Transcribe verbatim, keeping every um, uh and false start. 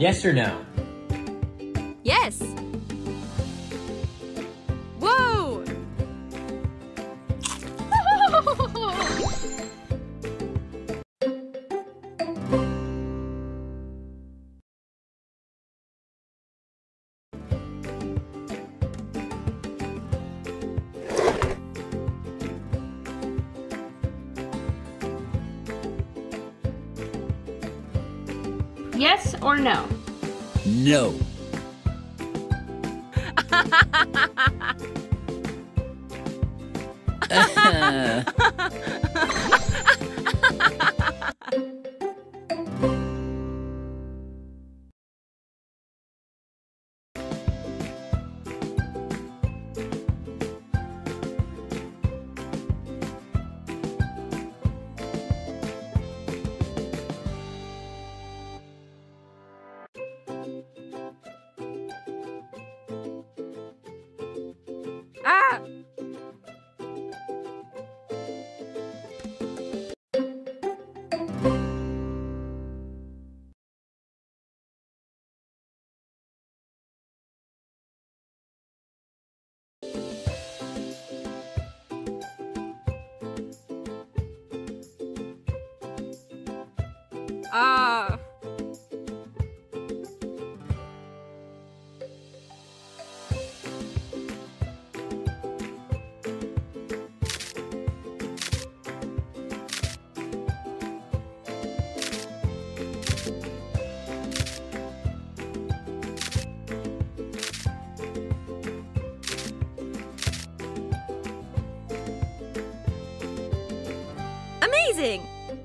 Yes or no? Yes. Whoa! Yes or no? No. uh. Ah! Ah! Amazing!